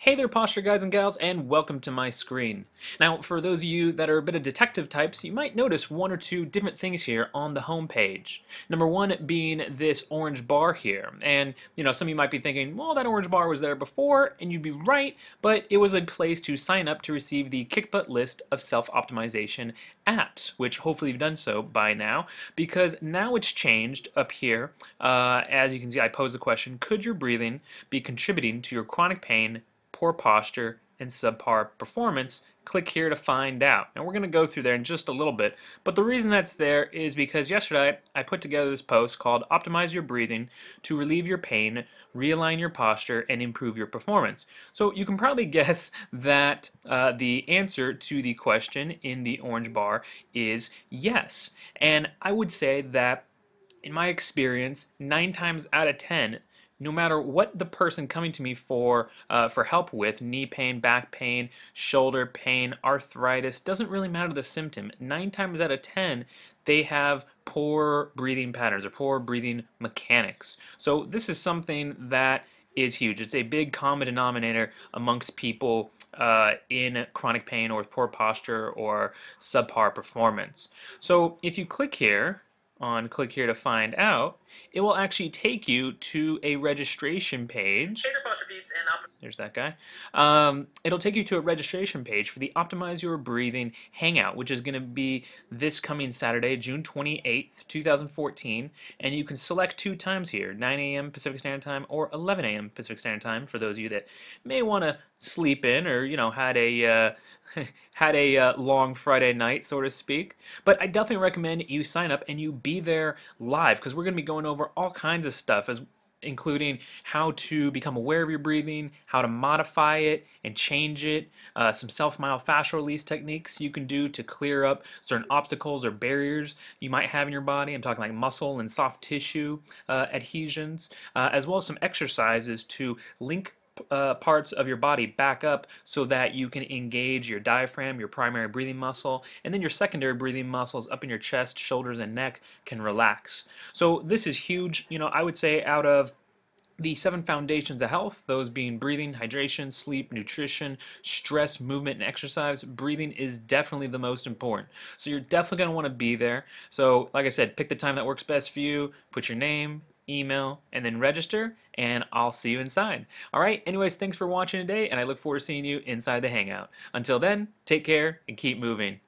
Hey there, posture guys and gals, and welcome to my screen. Now, for those of you that are a bit of detective types, you might notice one or two different things here on the home page. Number one being this orange bar here. And, you know, some of you might be thinking, well, that orange bar was there before, and you'd be right, but it was a place to sign up to receive the kick butt list of self-optimization apps, which hopefully you've done so by now, because now it's changed up here. As you can see, I pose the question, could your breathing be contributing to your chronic pain, poor posture, and subpar performance? Click here to find out. And we're going to go through there in just a little bit, but the reason that's there is because yesterday I put together this post called Optimize Your Breathing to Relieve Your Pain, Realign Your Posture, and Improve Your Performance. So you can probably guess that the answer to the question in the orange bar is yes. And I would say that in my experience, 9 times out of 10, no matter what the person coming to me for help with, knee pain, back pain, shoulder pain, arthritis, doesn't really matter the symptom. 9 times out of 10, they have poor breathing patterns or poor breathing mechanics. So this is something that is huge. It's a big common denominator amongst people in chronic pain or poor posture or subpar performance. So if you click here, on click here to find out, it will actually take you to a registration page. There's that guy. It'll take you to a registration page for the Optimize Your Breathing Hangout, which is going to be this coming Saturday, June 28th, 2014. And you can select 2 times here, 9 a.m. Pacific Standard Time or 11 a.m. Pacific Standard Time, for those of you that may want to sleep in or, you know, had a long Friday night, so to speak. But I definitely recommend you sign up and you be there live, because we're going to be going over all kinds of stuff, including how to become aware of your breathing, how to modify it and change it, some self-myofascial release techniques you can do to clear up certain obstacles or barriers you might have in your body. I'm talking like muscle and soft tissue adhesions, as well as some exercises to link parts of your body back up so that you can engage your diaphragm, your primary breathing muscle, and then your secondary breathing muscles up in your chest, shoulders, and neck can relax. So this is huge. You know, I would say out of the 7 foundations of health, those being breathing, hydration, sleep, nutrition, stress, movement, and exercise, breathing is definitely the most important. So you're definitely going to want to be there. So like I said, pick the time that works best for you, put your name, email, and then register, and I'll see you inside. All right, anyways, thanks for watching today, and I look forward to seeing you inside the Hangout. Until then, take care and keep moving.